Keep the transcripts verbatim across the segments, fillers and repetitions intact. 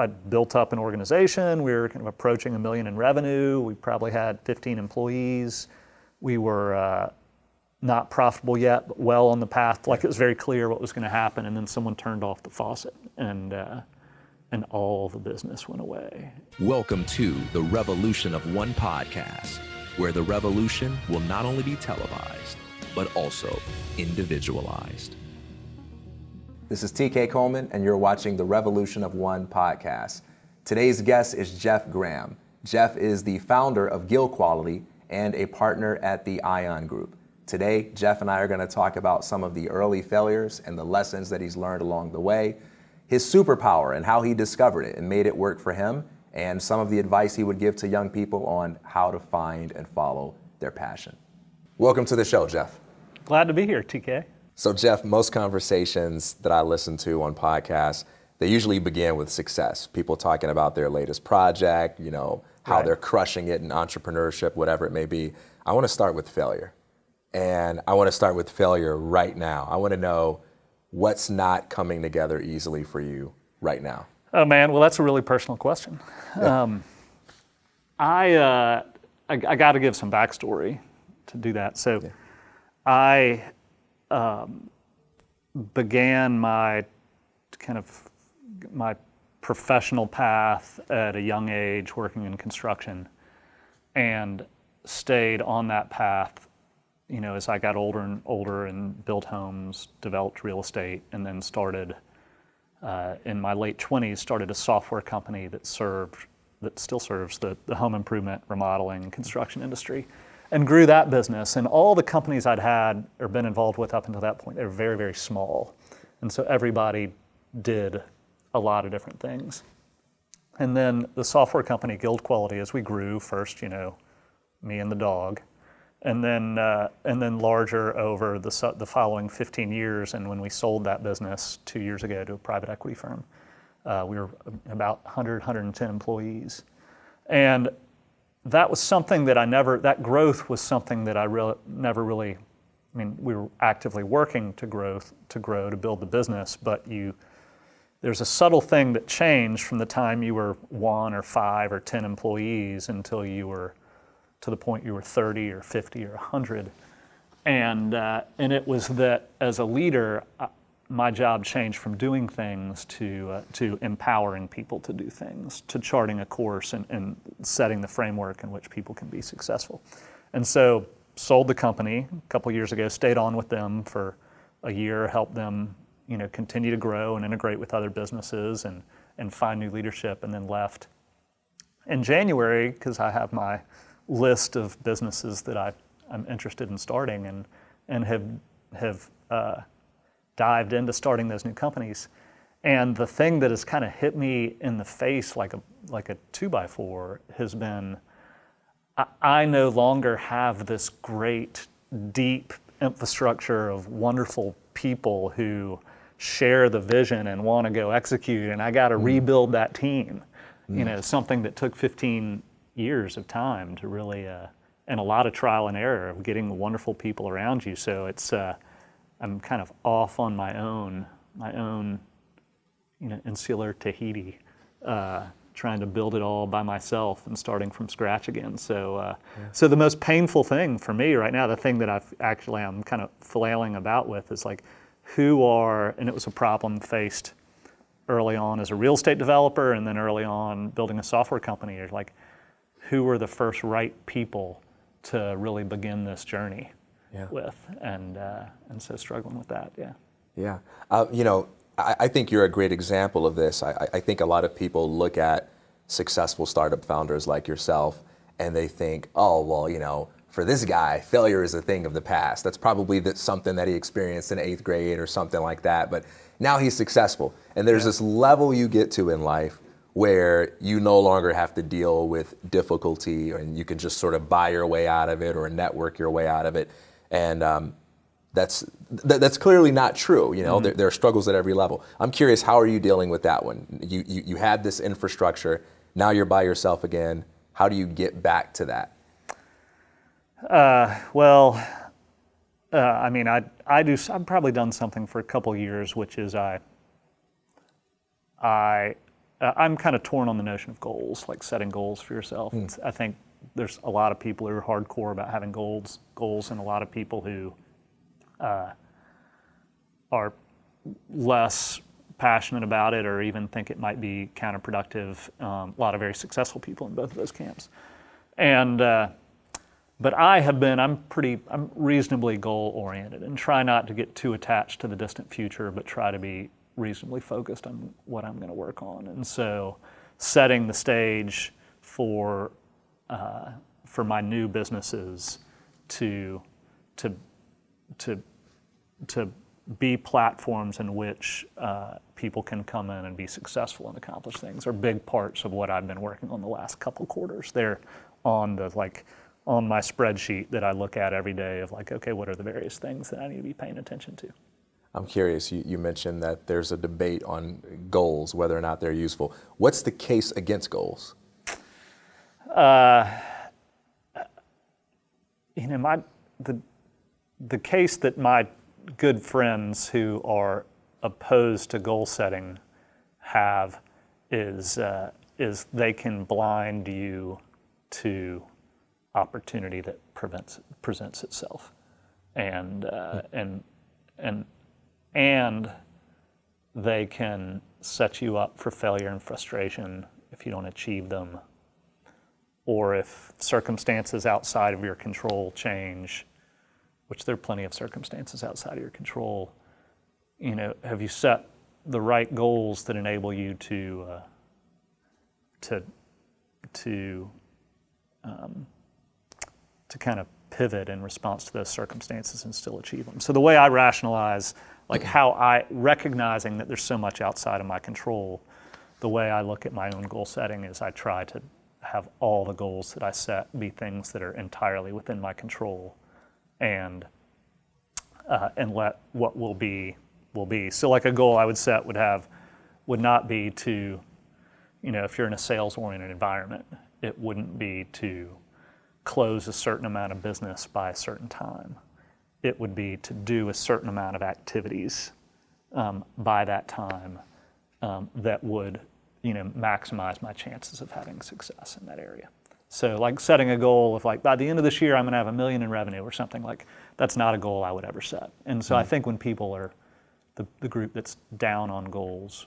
I'd built up an organization. We were kind of approaching a million in revenue. We probably had fifteen employees. We were uh, not profitable yet, but well on the path. Like, it was very clear what was going to happen. And then someone turned off the faucet, and uh, and all the business went away. Welcome to the Revolution of One podcast, where the revolution will not only be televised, but also individualized. This is T K Coleman, and you're watching the Revolution of One podcast. Today's guest is Geoff Graham. Geoff is the founder of Guild Quality and a partner at the Ion Group. Today, Geoff and I are going to talk about some of the early failures and the lessons that he's learned along the way, his superpower and how he discovered it and made it work for him, and some of the advice he would give to young people on how to find and follow their passion. Welcome to the show, Geoff. Glad to be here, T K. So Geoff, most conversations that I listen to on podcasts, they usually begin with success. People talking about their latest project, you know, how right. they're crushing it in entrepreneurship, whatever it may be. I want to start with failure. And I want to start with failure right now. I want to know what's not coming together easily for you right now. Oh man, well, that's a really personal question. Yeah. Um, I, uh, I, I got to give some backstory to do that. So yeah. I... Um, began my kind of my professional path at a young age working in construction, and stayed on that path, you know, as I got older and older and built homes, developed real estate, and then started uh, in my late twenties, started a software company that served, that still serves the, the home improvement, remodeling, construction industry. And grew that business, and all the companies I'd had or been involved with up until that point, they were very, very small. And so everybody did a lot of different things. And then the software company, Guild Quality, as we grew first, you know, me and the dog, and then uh, and then larger over the, the following fifteen years. And when we sold that business two years ago to a private equity firm, uh, we were about one hundred, one hundred ten employees. And that was something that I never, that growth was something that I really, never really, I mean, we were actively working to growth, to grow, to build the business, but you, there's a subtle thing that changed from the time you were one or five or ten employees until you were, to the point you were thirty or fifty or one hundred. And, uh, and it was that as a leader, I, my job changed from doing things to uh, to empowering people to do things, to charting a course and, and setting the framework in which people can be successful. And so sold the company a couple years ago, stayed on with them for a year, helped them, you know, continue to grow and integrate with other businesses and, and find new leadership, and then left in January because I have my list of businesses that I, I'm interested in starting and, and have, have uh, dived into starting those new companies. And the thing that has kind of hit me in the face like a like a two by four has been, I, I no longer have this great, deep infrastructure of wonderful people who share the vision and want to go execute, and I got to mm. rebuild that team. Mm. You know, something that took fifteen years of time to really, uh, and a lot of trial and error of getting wonderful people around you. So it's, uh, I'm kind of off on my own, my own, you know, insular Tahiti, uh, trying to build it all by myself and starting from scratch again. So, uh, yeah. so the most painful thing for me right now, the thing that I've actually I'm kind of flailing about with is like, who are, and it was a problem faced early on as a real estate developer, and then early on building a software company. Is like, who were the first right people to really begin this journey? Yeah. with and uh, and so struggling with that, yeah. Yeah, uh, you know, I, I think you're a great example of this. I, I think a lot of people look at successful startup founders like yourself and they think, oh, well, you know, for this guy, failure is a thing of the past. That's probably that something that he experienced in eighth grade or something like that, but now he's successful. And there's yeah. this level you get to in life where you no longer have to deal with difficulty, and you can just sort of buy your way out of it or network your way out of it. And um, that's th that's clearly not true. You know, mm-hmm. there, there are struggles at every level. I'm curious, how are you dealing with that one? You, you you had this infrastructure, now you're by yourself again. How do you get back to that? Uh, well, uh, I mean, I I do. I've probably done something for a couple years, which is I I uh, I'm kind of torn on the notion of goals, like setting goals for yourself. Mm. It's, I think there's a lot of people who are hardcore about having goals, goals, and a lot of people who uh, are less passionate about it or even think it might be counterproductive. Um, a lot of very successful people in both of those camps. And, uh, but I have been, I'm pretty, I'm reasonably goal-oriented and try not to get too attached to the distant future, but try to be reasonably focused on what I'm going to work on. And so setting the stage for, uh, for my new businesses to, to, to, to be platforms in which uh, people can come in and be successful and accomplish things are big parts of what I've been working on the last couple quarters. They're on the, like, on my spreadsheet that I look at every day of like, okay, what are the various things that I need to be paying attention to? I'm curious, you, you mentioned that there's a debate on goals, whether or not they're useful. What's the case against goals? Uh, you know, my, the, the case that my good friends who are opposed to goal setting have is, uh, is they can blind you to opportunity that prevents, presents itself. And, uh, and, and, and they can set you up for failure and frustration if you don't achieve them, or if circumstances outside of your control change, which there are plenty of circumstances outside of your control. You know, have you set the right goals that enable you to, uh, to, to, um, to kind of pivot in response to those circumstances and still achieve them? So the way I rationalize, like how I, recognizing that there's so much outside of my control, the way I look at my own goal setting is I try to have all the goals that I set be things that are entirely within my control, and uh, and let what will be will be. So like a goal I would set would have would not be to, you know, if you're in a sales-oriented environment, it wouldn't be to close a certain amount of business by a certain time. It would be to do a certain amount of activities um, by that time um, that would, you know, maximize my chances of having success in that area. So like setting a goal of like, by the end of this year, I'm gonna have a million in revenue or something, like that's not a goal I would ever set. And so mm-hmm. I think when people are, the, the group that's down on goals,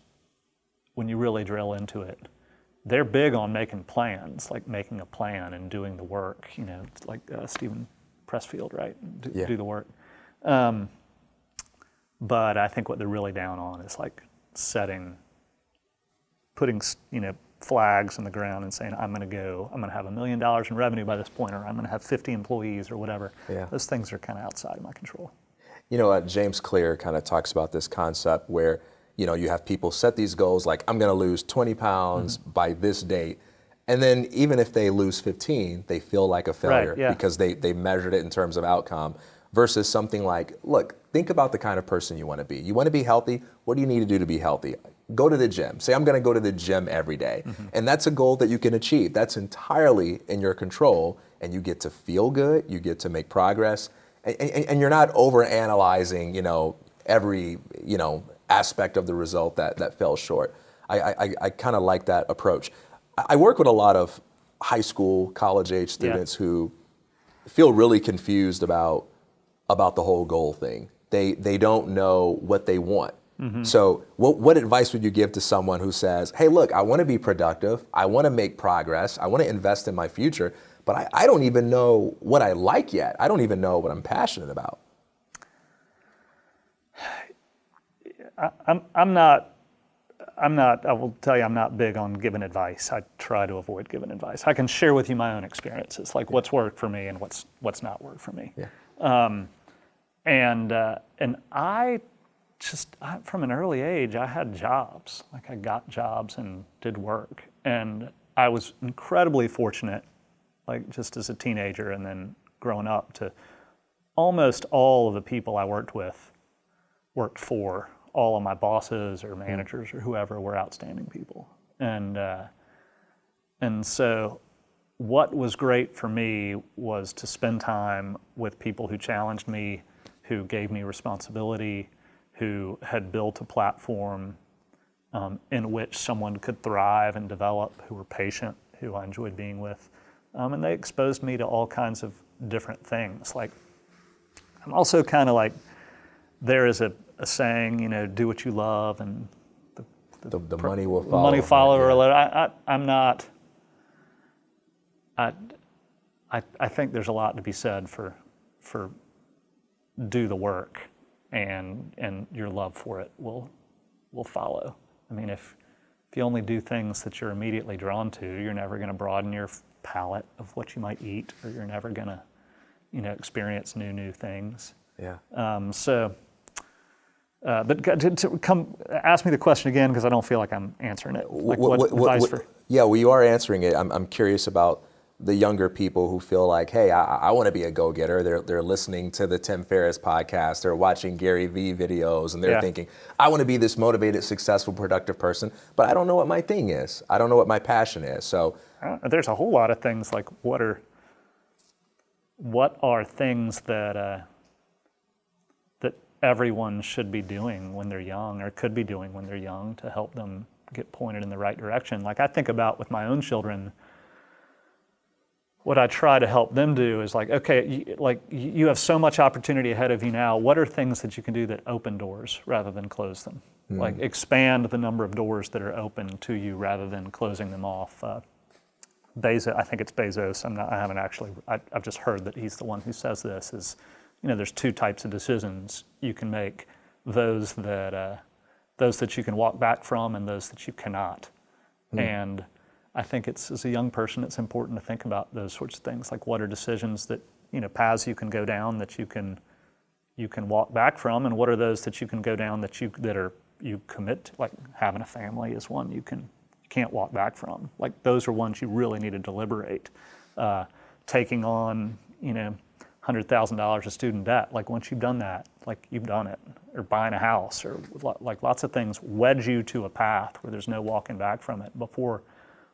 when you really drill into it, they're big on making plans, like making a plan and doing the work, you know, like uh, Stephen Pressfield, right? Do, yeah. do the work. Um, but I think what they're really down on is like setting, putting, you know, flags in the ground and saying, I'm going to go, I'm going to have a million dollars in revenue by this point, or I'm going to have fifty employees or whatever. Yeah. Those things are kind of outside of my control. You know, uh, James Clear kind of talks about this concept where, you know, you have people set these goals like, I'm going to lose twenty pounds mm-hmm. by this date. And then even if they lose fifteen, they feel like a failure right, yeah. because they, they measured it in terms of outcome, versus something like, look, think about the kind of person you want to be. You want to be healthy. What do you need to do to be healthy? Go to the gym. Say, I'm going to go to the gym every day. Mm-hmm. And that's a goal that you can achieve. That's entirely in your control. And you get to feel good. You get to make progress. And, and, and you're not overanalyzing, you know, every, you know, aspect of the result that, that fell short. I, I, I kind of like that approach. I work with a lot of high school, college age students yeah. who feel really confused about, about the whole goal thing. They, they don't know what they want. Mm-hmm. So what, what advice would you give to someone who says, hey, look, I want to be productive. I want to make progress. I want to invest in my future, but I, I don't even know what I like yet. I don't even know what I'm passionate about. I, I'm, I'm not, I'm not, I will tell you, I'm not big on giving advice. I try to avoid giving advice. I can share with you my own experiences, like yeah. what's worked for me and what's, what's not worked for me. Yeah. Um, and, uh, and I, Just I, from an early age, I had jobs. Like I got jobs and did work, and I was incredibly fortunate, like just as a teenager and then growing up, to almost all of the people I worked with, worked for. All of my bosses or managers or whoever were outstanding people, and uh, and so what was great for me was to spend time with people who challenged me, who gave me responsibility, who had built a platform um, in which someone could thrive and develop, who were patient, who I enjoyed being with. Um, and they exposed me to all kinds of different things. Like, I'm also kind of like, there is a, a saying, you know, do what you love, and the, the, the, the money will follow. Money follower. Yeah. I, I, I'm not, I, I, I think there's a lot to be said for, for do the work, and, and your love for it will, will follow. I mean, if, if you only do things that you're immediately drawn to, you're never going to broaden your palette of what you might eat, or you're never going to, you know, experience new, new things. Yeah. Um, so, uh, but to, to come, ask me the question again, because I don't feel like I'm answering it. Like what, what, what, advice what, for? Yeah, well, you are answering it. I'm, I'm curious about the younger people who feel like, hey, I, I want to be a go-getter. They're, they're listening to the Tim Ferriss podcast, they're watching Gary Vee videos, and they're yeah. thinking, I want to be this motivated, successful, productive person, but I don't know what my thing is. I don't know what my passion is. So uh, there's a whole lot of things like what are, what are things that, uh, that everyone should be doing when they're young, or could be doing when they're young, to help them get pointed in the right direction. Like I think about with my own children, what I try to help them do is like, okay, you, like you have so much opportunity ahead of you now. What are things that you can do that open doors rather than close them? Mm. Like expand the number of doors that are open to you rather than closing them off. Uh, Bezos, I think it's Bezos. I'm not, I haven't actually, I, I've just heard that he's the one who says this is, you know, there's two types of decisions you can make: those that uh, those that you can walk back from, and those that you cannot. Mm. And I think it's, as a young person, it's important to think about those sorts of things. Like what are decisions that, you know, paths you can go down that you can, you can walk back from, and what are those that you can go down that you, that are, you commit to? Like having a family is one you can, you can't walk back from. Like those are ones you really need to deliberate. Uh, taking on, you know, one hundred thousand dollars of student debt. Like once you've done that, like you've done it. Or buying a house, or like lots of things wedge you to a path where there's no walking back from it. Before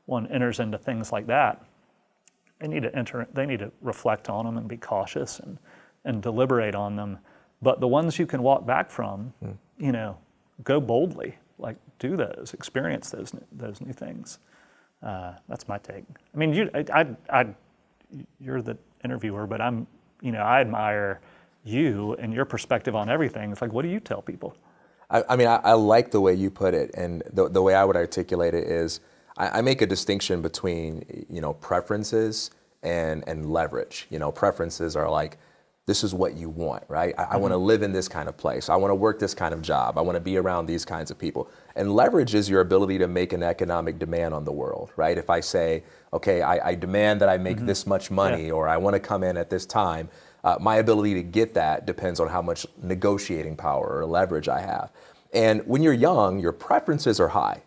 one enters into things like that, they need to enter, they need to reflect on them and be cautious and, and deliberate on them. But the ones you can walk back from, mm. you know, go boldly, like do those, experience those, those new things. Uh, that's my take. I mean, you, I, I, I, you're the interviewer, but I'm, you know, I admire you and your perspective on everything. It's like, what do you tell people? I, I mean, I, I like the way you put it, and the, the way I would articulate it is, I make a distinction between, you know, preferences and, and leverage. You know, preferences are like, this is what you want, right? I, mm-hmm. I want to live in this kind of place. I want to work this kind of job. I want to be around these kinds of people. And leverage is your ability to make an economic demand on the world, right? If I say, okay, I, I demand that I make mm-hmm. this much money, yeah. or I want to come in at this time, uh, my ability to get that depends on how much negotiating power or leverage I have. And when you're young, your preferences are high,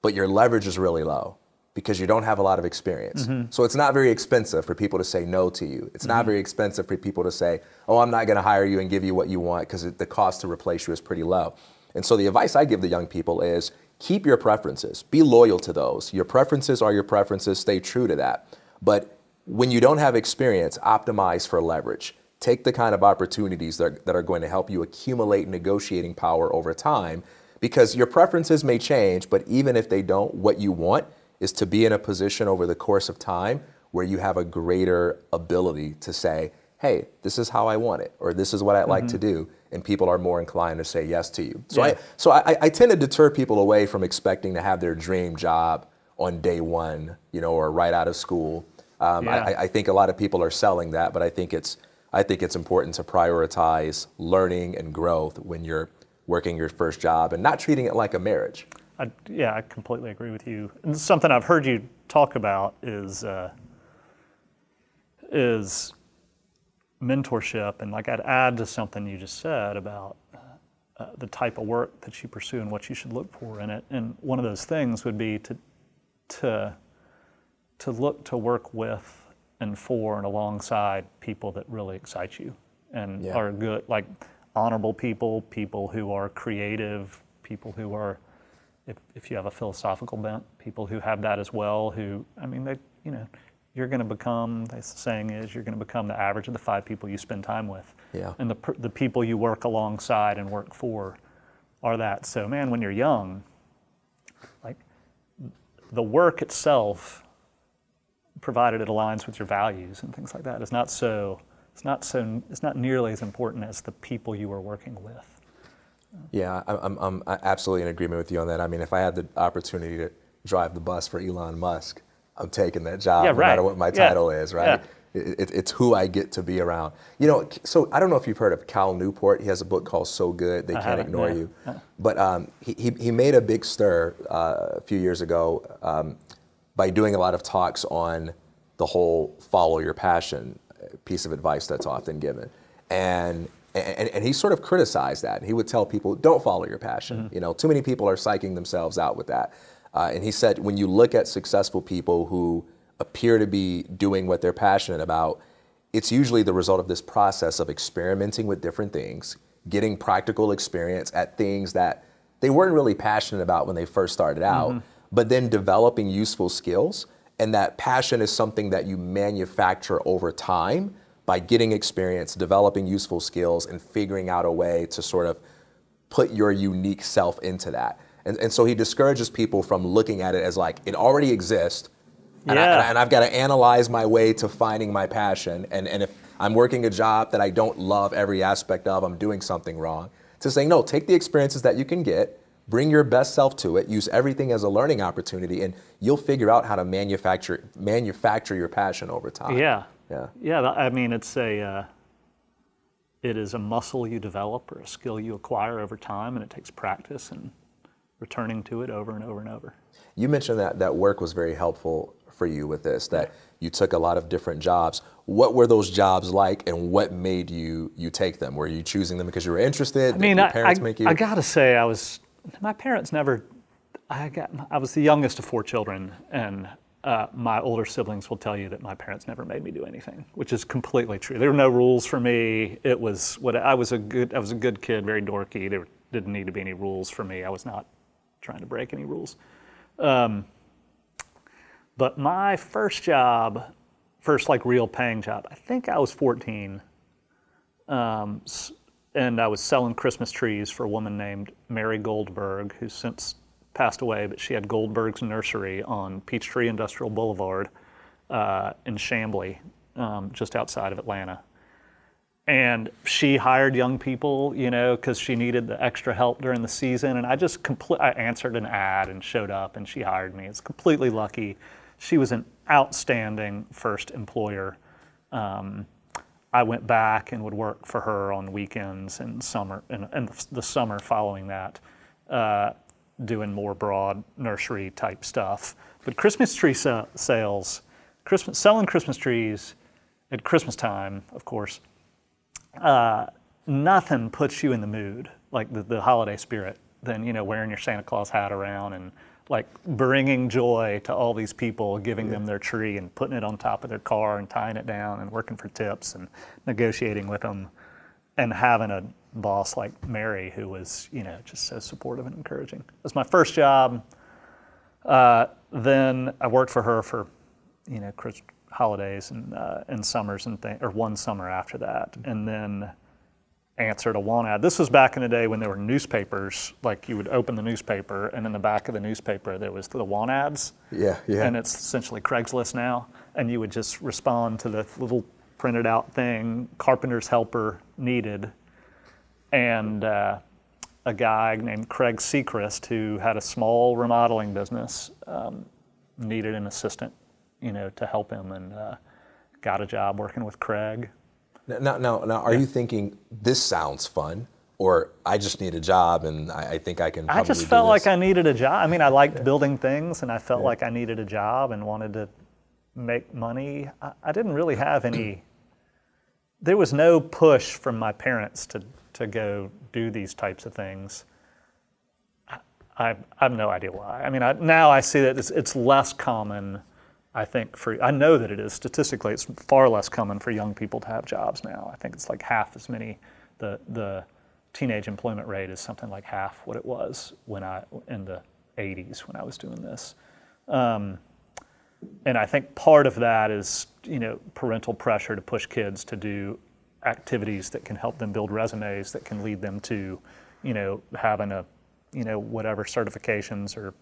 but your leverage is really low because you don't have a lot of experience. Mm-hmm. So it's not very expensive for people to say no to you. It's mm-hmm. not very expensive for people to say, oh, I'm not gonna hire you and give you what you want because the cost to replace you is pretty low. And so the advice I give the young people is keep your preferences, be loyal to those. Your preferences are your preferences, stay true to that. But when you don't have experience, optimize for leverage. Take the kind of opportunities that are, that are going to help you accumulate negotiating power over time. Because your preferences may change, but even if they don't, what you want is to be in a position over the course of time where you have a greater ability to say, hey, this is how I want it, or this is what I'd mm-hmm. like to do, and people are more inclined to say yes to you. So, yeah. I, so I, I tend to deter people away from expecting to have their dream job on day one, you know, or right out of school. Um, yeah. I, I think a lot of people are selling that, but I think it's, I think it's important to prioritize learning and growth when you're working your first job and not treating it like a marriage. I, yeah, I completely agree with you. And something I've heard you talk about is uh, is mentorship. And like I'd add to something you just said about uh, the type of work that you pursue and what you should look for in it. And one of those things would be to to to look to work with and for and alongside people that really excite you and yeah. are good, like honorable people, people who are creative, people who are, if, if you have a philosophical bent, people who have that as well, who, I mean, they, you know, you're going to become, that's the saying is, you're going to become the average of the five people you spend time with. Yeah. And the, the people you work alongside and work for are that. So, man, when you're young, the work itself, provided it aligns with your values and things like that, is not so, it's not so, it's not nearly as important as the people you are working with. Yeah, I'm, I'm absolutely in agreement with you on that. I mean, if I had the opportunity to drive the bus for Elon Musk, I'm taking that job, yeah, right. no matter what my title yeah. is, right? Yeah. It, it, it's who I get to be around. You know, so I don't know if you've heard of Cal Newport. He has a book called So Good, They I Can't Ignore yeah. You. Uh -huh. But um, he, he, he made a big stir uh, a few years ago um, by doing a lot of talks on the whole follow your passion piece of advice that's often given. And And, and he sort of criticized that. He would tell people, don't follow your passion. Mm-hmm. You know, too many people are psyching themselves out with that. Uh, and he said, when you look at successful people who appear to be doing what they're passionate about, it's usually the result of this process of experimenting with different things, getting practical experience at things that they weren't really passionate about when they first started out, mm-hmm. but then developing useful skills. And that passion is something that you manufacture over time by getting experience, developing useful skills, and figuring out a way to sort of put your unique self into that. And, and so he discourages people from looking at it as like, it already exists, and, yeah. I, and, I, and I've got to analyze my way to finding my passion. And, and if I'm working a job that I don't love every aspect of, I'm doing something wrong. To saying, no, take the experiences that you can get, bring your best self to it, use everything as a learning opportunity, and you'll figure out how to manufacture, manufacture your passion over time. Yeah. Yeah. Yeah. I mean, it's a, uh, it is a muscle you develop or a skill you acquire over time, and it takes practice and returning to it over and over and over. You mentioned that that work was very helpful for you with this, that you took a lot of different jobs. What were those jobs like, and what made you you take them? Were you choosing them because you were interested? I mean, did your parents I, make you? I gotta say, I was. My parents never. I got. I was the youngest of four children, and. Uh, my older siblings will tell you that my parents never made me do anything, which is completely true. There were no rules for me. It was what I was a good I was a good kid, very dorky. There didn't need to be any rules for me. I was not trying to break any rules. Um, but my first job, first like real paying job, I think I was fourteen, um, and I was selling Christmas trees for a woman named Mary Goldberg, who's since passed away, but she had Goldberg's Nursery on Peachtree Industrial Boulevard uh, in Chamblee, um, just outside of Atlanta. And she hired young people, you know, because she needed the extra help during the season. And I just compl- I answered an ad and showed up, and she hired me. It's completely lucky. She was an outstanding first employer. Um, I went back and would work for her on weekends and summer, and, and the summer following that. Uh, doing more broad nursery type stuff. But Christmas tree sales, Christmas, selling Christmas trees at Christmas time, of course, uh, nothing puts you in the mood, like the, the holiday spirit, than, you know, wearing your Santa Claus hat around and like bringing joy to all these people, giving yeah. them their tree and putting it on top of their car and tying it down and working for tips and negotiating with them and having a boss like Mary, who was, you know, just so supportive and encouraging. It was my first job. Uh, then I worked for her for, you know, Christmas holidays and uh, and summers and things, or one summer after that, and then answered a want ad. This was back in the day when there were newspapers. Like you would open the newspaper, and in the back of the newspaper there was the want ads. Yeah, yeah. And it's essentially Craigslist now, and you would just respond to the little printed out thing, carpenter's helper needed. And uh, a guy named Craig Sechrist, who had a small remodeling business, um, needed an assistant, you know, to help him, and uh, got a job working with Craig. Now, now, now are yeah. you thinking, this sounds fun, or I just need a job and I, I think I can probably I just felt do this. Like I needed a job. I mean, I liked yeah. building things, and I felt yeah. like I needed a job and wanted to make money. I, I didn't really have any, there was no push from my parents to to go do these types of things. I, I, I have no idea why. I mean, I, now I see that it's, it's less common, I think, for, I know that it is, statistically, it's far less common for young people to have jobs now. I think it's like half as many, the, the teenage employment rate is something like half what it was when I, in the eighties when I was doing this. Um, and I think part of that is, you know, parental pressure to push kids to do activities that can help them build resumes, that can lead them to, you know, having a, you know, whatever certifications or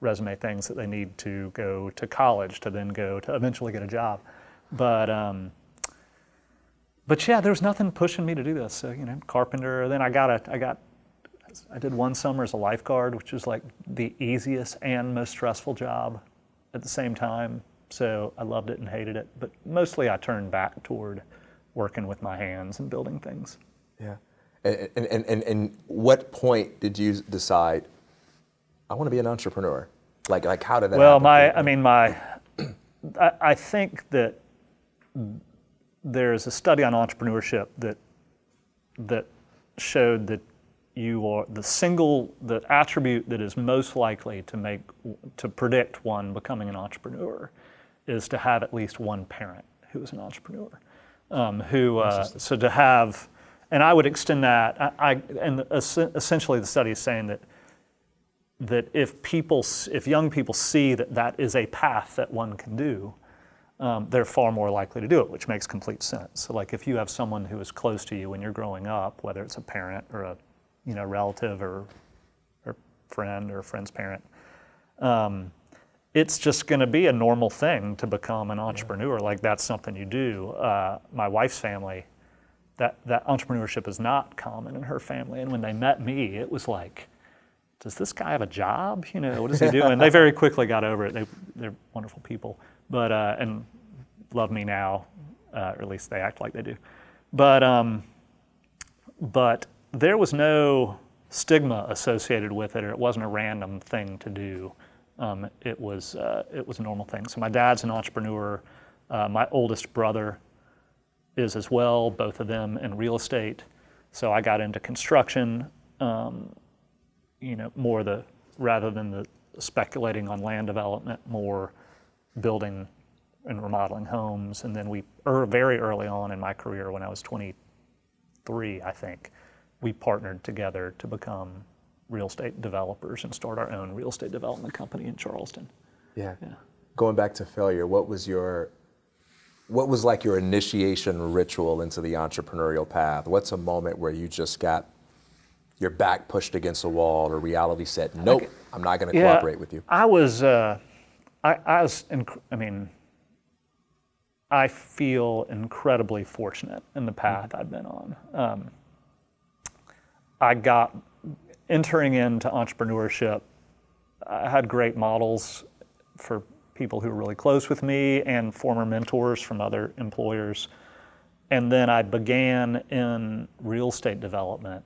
resume things that they need to go to college to then go to eventually get a job. But um, but yeah, there was nothing pushing me to do this. So, you know, carpenter. Then I got a, I got, I did one summer as a lifeguard, which was like the easiest and most stressful job at the same time. So I loved it and hated it. But mostly I turned back toward working with my hands and building things. Yeah. And, and, and, and what point did you decide, I want to be an entrepreneur? Like, like how did that well, happen? my, I mean, my, I, I think that there's a study on entrepreneurship that, that showed that you are the single, the attribute that is most likely to make, to predict one becoming an entrepreneur is to have at least one parent who is an entrepreneur. Um, who, uh, so to have, and I would extend that, I, I, and essentially the study is saying that that if people, if young people see that that is a path that one can do, um, they're far more likely to do it, which makes complete sense. So like if you have someone who is close to you when you're growing up, whether it's a parent or a you know, relative or, or friend or friend's parent, um, it's just gonna be a normal thing to become an entrepreneur. Yeah. Like that's something you do. Uh, my wife's family, that, that entrepreneurship is not common in her family. And when they met me, it was like, does this guy have a job? You know, what is he doing? They very quickly got over it. They, they're wonderful people, but, uh, and love me now, uh, or at least they act like they do. But, um, but there was no stigma associated with it, or it wasn't a random thing to do. Um, it was, uh, it was a normal thing. So my dad's an entrepreneur. Uh, my oldest brother is as well, both of them in real estate. So I got into construction, um, you know, more the, rather than the speculating on land development, more building and remodeling homes. And then we, er, very early on in my career, when I was twenty-three, I think, we partnered together to become real estate developers and start our own real estate development company in Charleston. Yeah. Yeah. Going back to failure, what was your, what was like your initiation ritual into the entrepreneurial path? What's a moment where you just got your back pushed against a wall, or reality said, nope, it, I'm not going to yeah, cooperate with you? I was, uh, I, I was, inc I mean, I feel incredibly fortunate in the path mm-hmm. I've been on. Um, I got, entering into entrepreneurship, I had great models for people who were really close with me and former mentors from other employers. And then I began in real estate development.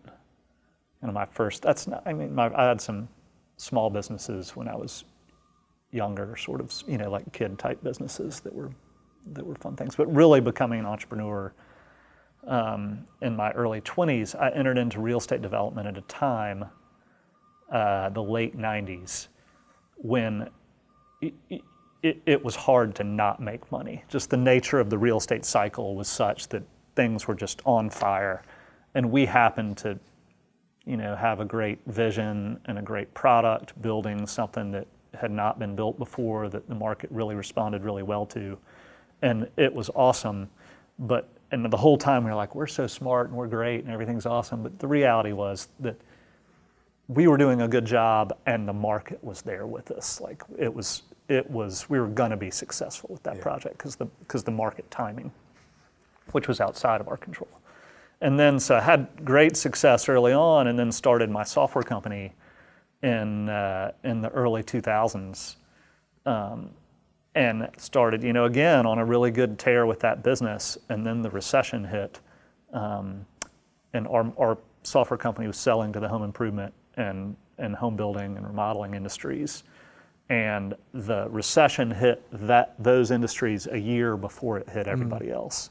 And my first, that's not, I mean, my, I had some small businesses when I was younger, sort of, you know, like kid type businesses that were, that were fun things, but really becoming an entrepreneur. Um, in my early twenties, I entered into real estate development at a time, uh, the late nineties, when it, it, it was hard to not make money. Just the nature of the real estate cycle was such that things were just on fire. And we happened to, you know, have a great vision and a great product, building something that had not been built before, that the market really responded really well to. And it was awesome. But And the whole time we were like, we're so smart and we're great and everything's awesome. But the reality was that we were doing a good job and the market was there with us. Like it was, it was, we were gonna be successful with that yeah. project because the, because the market timing, which was outside of our control. And then, so I had great success early on and then started my software company in, uh, in the early two thousands. Um, And started, you know, again, on a really good tear with that business. And then the recession hit. Um, and our, our software company was selling to the home improvement and, and home building and remodeling industries. And the recession hit that, those industries a year before it hit everybody mm-hmm. else.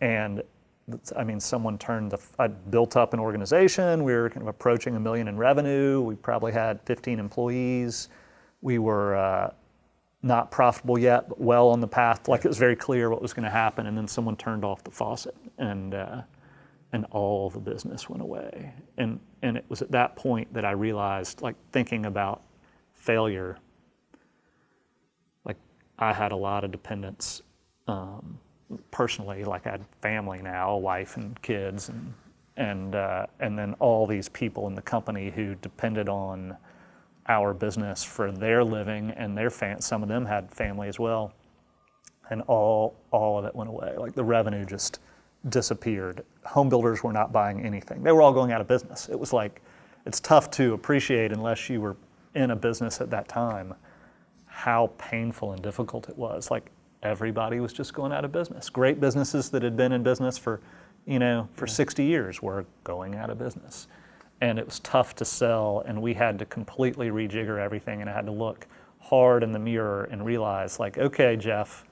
And I mean, someone turned the, I built up an organization. We were kind of approaching a million in revenue. We probably had fifteen employees. We were, uh, not profitable yet, but well on the path. Like it was very clear what was going to happen. And then someone turned off the faucet and, uh, and all the business went away. And, and it was at that point that I realized, like thinking about failure, like I had a lot of dependents, um, personally, like I had family now, a wife and kids, and, and, uh, and then all these people in the company who depended on our business for their living, and their fans, some of them had family as well, and all all of it went away. Like the revenue just disappeared. Home builders were not buying anything. They were all going out of business. It was like, it's tough to appreciate unless you were in a business at that time how painful and difficult it was. Like everybody was just going out of business. Great businesses that had been in business for, you know, for sixty years were going out of business. And it was tough to sell, and we had to completely rejigger everything, and I had to look hard in the mirror and realize, like, okay, Jeff,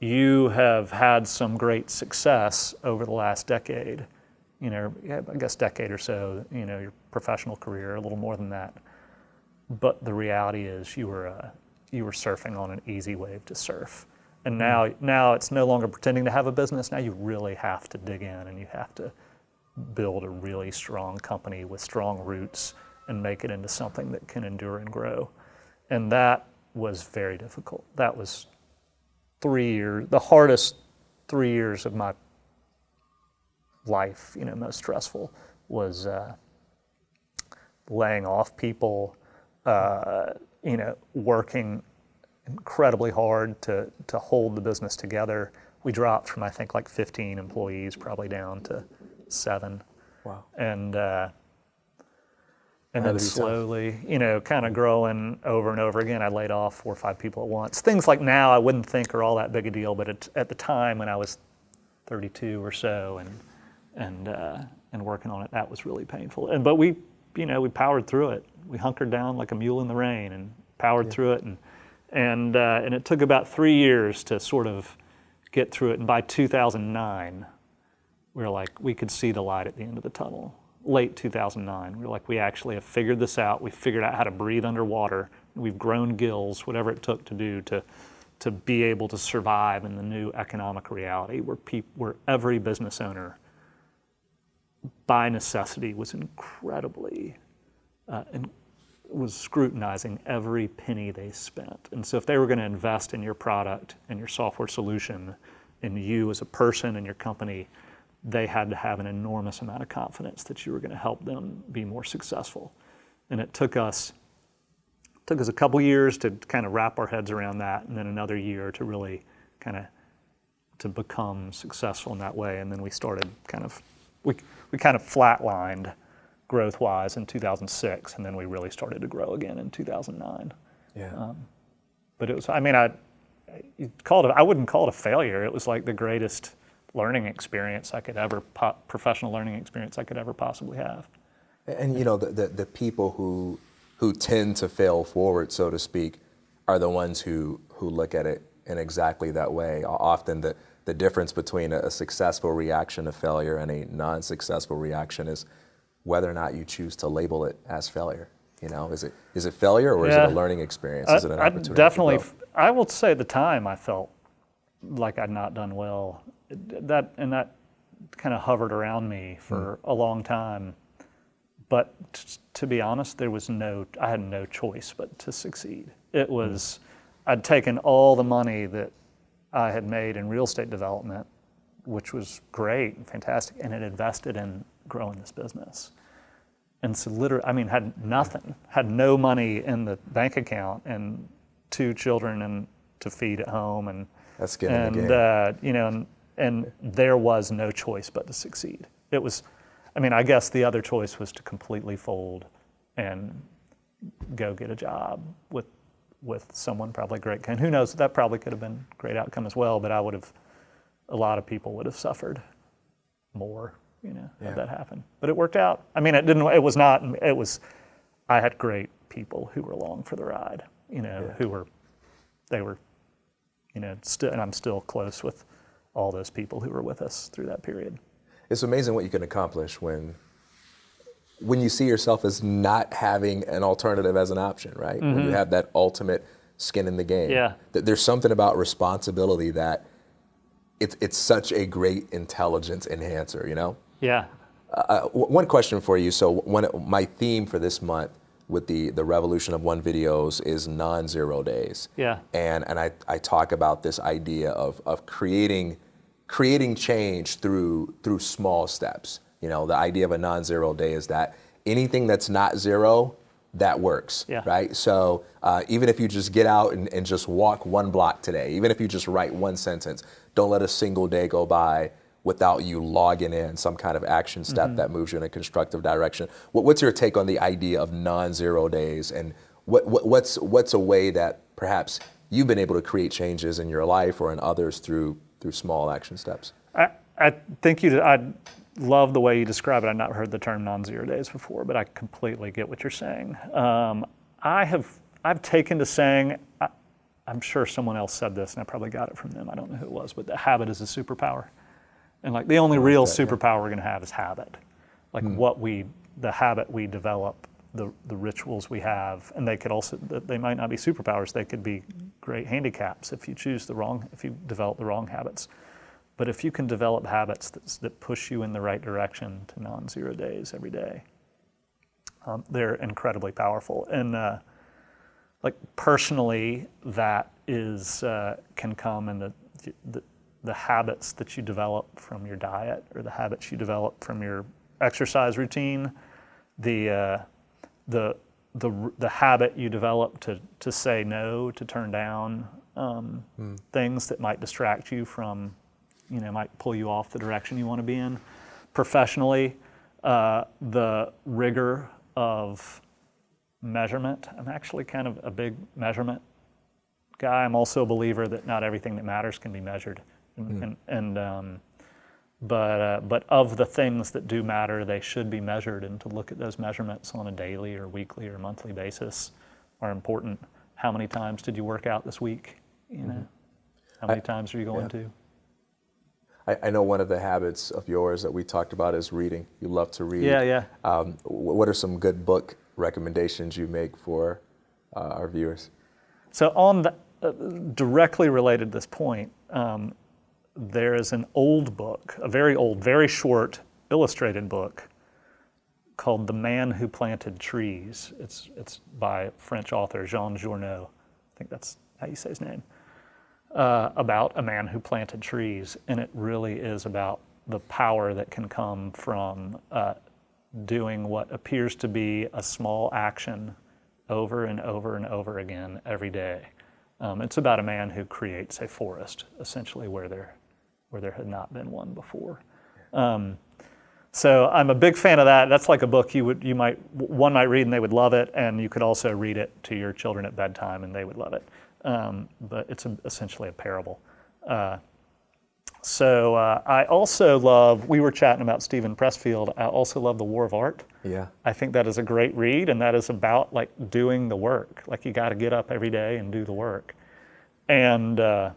you have had some great success over the last decade, you know, I guess decade or so, you know, your professional career, a little more than that. But the reality is you were, uh, you were surfing on an easy wave to surf. And now, mm. now it's no longer pretending to have a business. Now you really have to dig in, and you have to build a really strong company with strong roots and make it into something that can endure and grow. And that was very difficult. That was three years, the hardest three years of my life, you know, most stressful, was uh, laying off people, uh, you know, working incredibly hard to, to hold the business together. We dropped from, I think, like fifteen employees probably down to seven. Wow. And, uh, and then slowly, you know, kind of growing over and over again. I laid off four or five people at once. Things like now I wouldn't think are all that big a deal, but it, at the time when I was thirty-two or so and and uh, and working on it, that was really painful. And but we, you know, we powered through it. We hunkered down like a mule in the rain and powered yeah. through it. And and uh, and it took about three years to sort of get through it. And by two thousand nine, we were like, we could see the light at the end of the tunnel. Late two thousand nine, we were like, we actually have figured this out. We figured out how to breathe underwater. We've grown gills, whatever it took to do to, to be able to survive in the new economic reality where, peop where every business owner by necessity was incredibly, uh, and was scrutinizing every penny they spent. And so if they were gonna invest in your product and your software solution and you as a person and your company, they had to have an enormous amount of confidence that you were going to help them be more successful. And it took us, it took us a couple years to kind of wrap our heads around that, and then another year to really kind of to become successful in that way. And then we started kind of, we, we kind of flatlined growth-wise in two thousand six, and then we really started to grow again in two thousand nine. Yeah. Um, but it was, I mean, I, you'd call it, I wouldn't call it a failure. It was like the greatest learning experience I could ever, po professional learning experience I could ever possibly have. And you know, the, the, the people who who tend to fail forward, so to speak, are the ones who, who look at it in exactly that way. Often the, the difference between a, a successful reaction to failure and a non-successful reaction is whether or not you choose to label it as failure. You know, is it, is it failure or yeah. is it a learning experience? Is I, it an I opportunity? Definitely, I will say at the time I felt like I'd not done well. That and that kind of hovered around me for mm. a long time, but t to be honest, there was no, I had no choice but to succeed. It was, mm. I'd taken all the money that I had made in real estate development, which was great and fantastic, and it invested in growing this business. And so literally, I mean, had nothing, had no money in the bank account and two children and to feed at home. And that's getting and, the game. Uh, you know, and, And there was no choice but to succeed. It was, I mean, I guess the other choice was to completely fold and go get a job with with someone probably great. And who knows, that probably could have been a great outcome as well, but I would have, a lot of people would have suffered more, you know, yeah. had that happened. But it worked out. I mean, it didn't, it was not, it was, I had great people who were along for the ride, you know, yeah. who were, they were, you know, still, and I'm still close with all those people who were with us through that period. It's amazing what you can accomplish when when you see yourself as not having an alternative as an option, right? Mm-hmm. When you have that ultimate skin in the game. Yeah. There's something about responsibility that it's, it's such a great intelligence enhancer, you know? Yeah. Uh, one question for you. So one, my theme for this month with the, the Revolution of One videos is non-zero days. Yeah. And, and I, I talk about this idea of, of creating, creating change through, through small steps. You know, the idea of a non-zero day is that anything that's not zero that works, yeah. right? So uh, even if you just get out and, and just walk one block today, even if you just write one sentence, don't let a single day go by without you logging in some kind of action step mm-hmm. that moves you in a constructive direction. What, what's your take on the idea of non-zero days, and what, what, what's, what's a way that perhaps you've been able to create changes in your life or in others through, through small action steps? I, I think you, I love the way you describe it. I've not heard the term non-zero days before, but I completely get what you're saying. Um, I have, I've taken to saying, I, I'm sure someone else said this and I probably got it from them, I don't know who it was, but the habit is a superpower. And like the only real that, superpower yeah. we're gonna have is habit. Like mm. what we, the habit we develop, the, the rituals we have, and they could also, they might not be superpowers, they could be great handicaps if you choose the wrong, if you develop the wrong habits. But if you can develop habits that, that push you in the right direction to non-zero days every day, um, they're incredibly powerful. And uh, like personally, that is, uh, can come in the, the the habits that you develop from your diet, or the habits you develop from your exercise routine, the uh, the the the habit you develop to to say no, to turn down um, mm. things that might distract you from, you know, might pull you off the direction you want to be in. Professionally, uh, the rigor of measurement. I'm actually kind of a big measurement guy. I'm also a believer that not everything that matters can be measured. Mm. And, and um, but uh, but of the things that do matter, they should be measured, and to look at those measurements on a daily or weekly or monthly basis are important. How many times did you work out this week? You know, mm-hmm. how many I, times are you going yeah. to? I, I know one of the habits of yours that we talked about is reading. You love to read. Yeah, yeah. Um, what are some good book recommendations you make for uh, our viewers? So on the, uh, directly related to this point. Um, There is an old book, a very old, very short illustrated book called The Man Who Planted Trees. It's, it's by French author Jean Giono. I think that's how you say his name. Uh, about a man who planted trees. And it really is about the power that can come from uh, doing what appears to be a small action over and over and over again every day. Um, it's about a man who creates a forest, essentially, where there where there had not been one before. Um, so I'm a big fan of that. That's like a book you would, you might, one might read and they would love it, and you could also read it to your children at bedtime and they would love it. Um, but it's a, essentially a parable. Uh, so uh, I also love, we were chatting about Stephen Pressfield, I also love The War of Art. Yeah. I think that is a great read, and that is about like doing the work. Like you gotta get up every day and do the work. And, uh,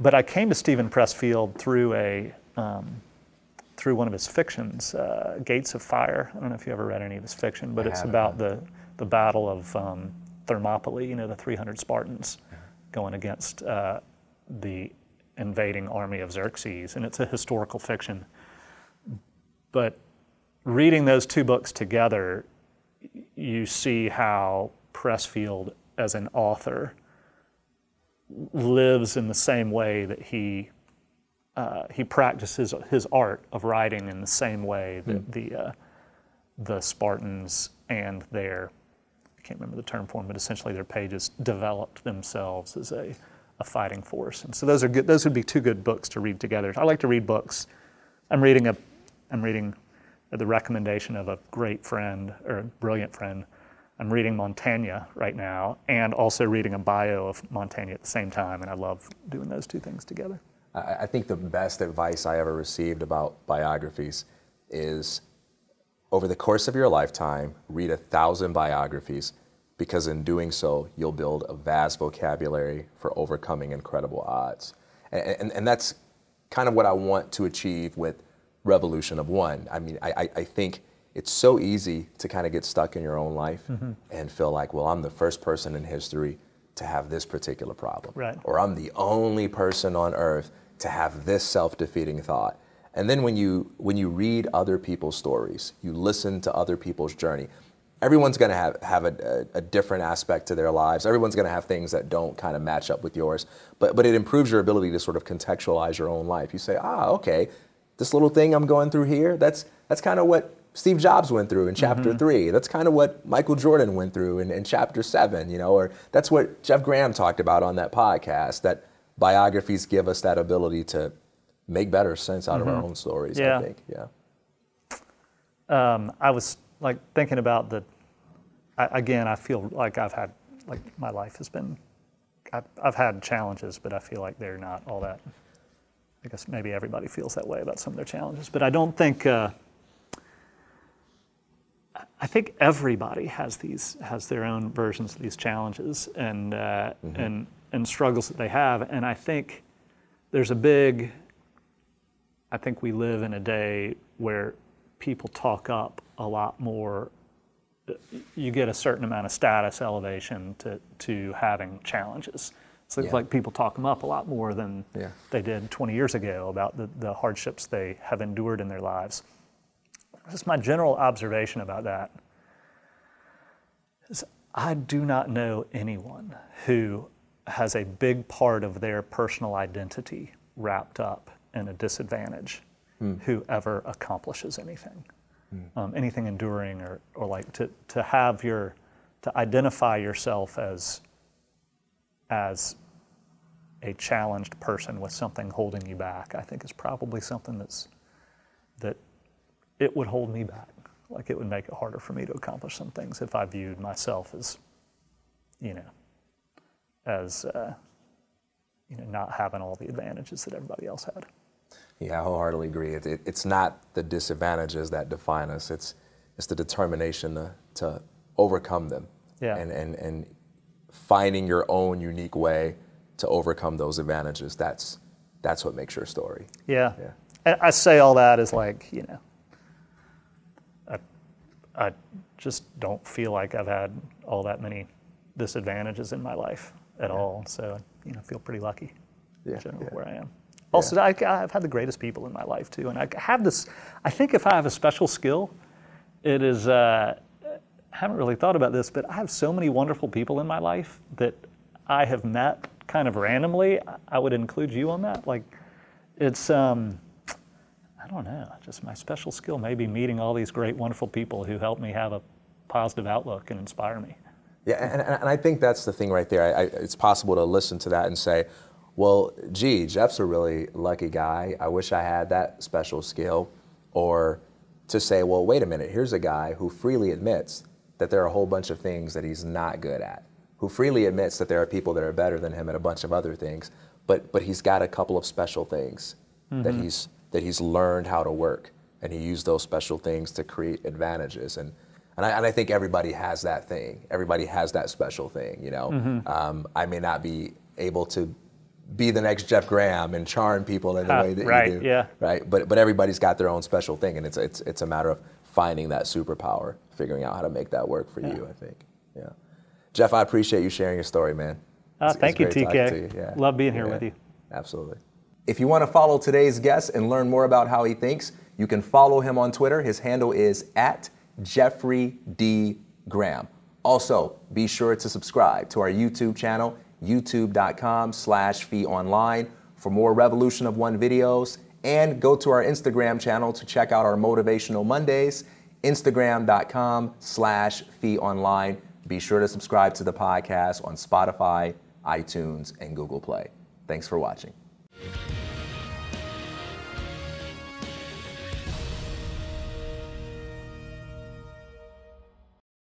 but I came to Stephen Pressfield through a, um, through one of his fictions, uh, Gates of Fire. I don't know if you ever read any of his fiction, but I it's about the, the battle of um, Thermopylae, you know, the three hundred Spartans yeah. going against uh, the invading army of Xerxes. And it's a historical fiction. But reading those two books together, you see how Pressfield, as an author, lives in the same way that he uh, he practices his art of writing in the same way that mm. the uh, the Spartans and their, I can't remember the term for them, but essentially their pages developed themselves as a, a fighting force. And so those are good. Those would be two good books to read together. I like to read books. I'm reading a, I'm reading. At the recommendation of a great friend or a brilliant friend, I'm reading Montaigne right now, and also reading a bio of Montaigne at the same time, and I love doing those two things together. I think the best advice I ever received about biographies is, over the course of your lifetime, read a thousand biographies, because in doing so, you'll build a vast vocabulary for overcoming incredible odds. And, and, and that's kind of what I want to achieve with Revolution of One. I mean, I, I think it's so easy to kind of get stuck in your own life mm-hmm. and feel like, well, I'm the first person in history to have this particular problem. Right. Or I'm the only person on earth to have this self-defeating thought. And then when you, when you read other people's stories, you listen to other people's journey, everyone's gonna have, have a, a, a different aspect to their lives. Everyone's gonna have things that don't kind of match up with yours. But, but it improves your ability to sort of contextualize your own life. You say, ah, okay, this little thing I'm going through here, that's, that's kind of what Steve Jobs went through in chapter mm-hmm. three. That's kind of what Michael Jordan went through in, in chapter seven, you know, or that's what Geoff Graham talked about on that podcast, that biographies give us that ability to make better sense out mm-hmm. of our own stories, yeah. I think, yeah. Um, I was like thinking about the, I, again, I feel like I've had, like my life has been, I've, I've had challenges, but I feel like they're not all that, I guess maybe everybody feels that way about some of their challenges, but I don't think, uh, I think everybody has these, has their own versions of these challenges and, uh, mm-hmm. and, and struggles that they have. And I think there's a big, I think we live in a day where people talk up a lot more. You get a certain amount of status elevation to, to having challenges. So it's yeah. like people talk them up a lot more than yeah. they did twenty years ago about the, the hardships they have endured in their lives. Just my general observation about that is I do not know anyone who has a big part of their personal identity wrapped up in a disadvantage mm. who ever accomplishes anything, mm. um, anything enduring or, or like to, to have your, to identify yourself as, as a challenged person with something holding you back, I think is probably something that's, that, it would hold me back. Like it would make it harder for me to accomplish some things if I viewed myself as, you know, as, uh, you know, not having all the advantages that everybody else had. Yeah, I wholeheartedly agree. It, it, it's not the disadvantages that define us. It's, it's the determination to, to overcome them. Yeah. And, and, and finding your own unique way to overcome those advantages. That's, that's what makes your story. Yeah. Yeah. And I say all that as like, you know, I just don't feel like I've had all that many disadvantages in my life at yeah. all. So, you know, I feel pretty lucky yeah. in general yeah. where I am. Also, yeah. I, I've had the greatest people in my life too. And I have this, I think if I have a special skill, it is, uh, I haven't really thought about this, but I have so many wonderful people in my life that I have met kind of randomly. I would include you on that. Like it's, um, I don't know, just my special skill, maybe meeting all these great, wonderful people who help me have a positive outlook and inspire me. Yeah, and, and I think that's the thing right there. I, I, it's possible to listen to that and say, well, gee, Geoff's a really lucky guy. I wish I had that special skill. Or to say, well, wait a minute, here's a guy who freely admits that there are a whole bunch of things that he's not good at, who freely admits that there are people that are better than him at a bunch of other things, but, but he's got a couple of special things mm-hmm. that he's that he's learned how to work, and he used those special things to create advantages. And, and, I, and I think everybody has that thing. Everybody has that special thing, you know? Mm-hmm. um, I may not be able to be the next Geoff Graham and charm people in the uh, way that right, you do, yeah. right? But, but everybody's got their own special thing, and it's, it's, it's a matter of finding that superpower, figuring out how to make that work for yeah. you, I think, yeah. Geoff, I appreciate you sharing your story, man. Uh, it's, thank it's you, T K. You. Yeah. Love being here yeah. with you. Absolutely. If you want to follow today's guest and learn more about how he thinks, you can follow him on Twitter. His handle is at Jeffrey D. Graham. Also, be sure to subscribe to our YouTube channel, youtube.com slash feeonline for more Revolution of One videos, and go to our Instagram channel to check out our Motivational Mondays, instagram.com slash feeonline. Be sure to subscribe to the podcast on Spotify, iTunes, and Google Play. Thanks for watching.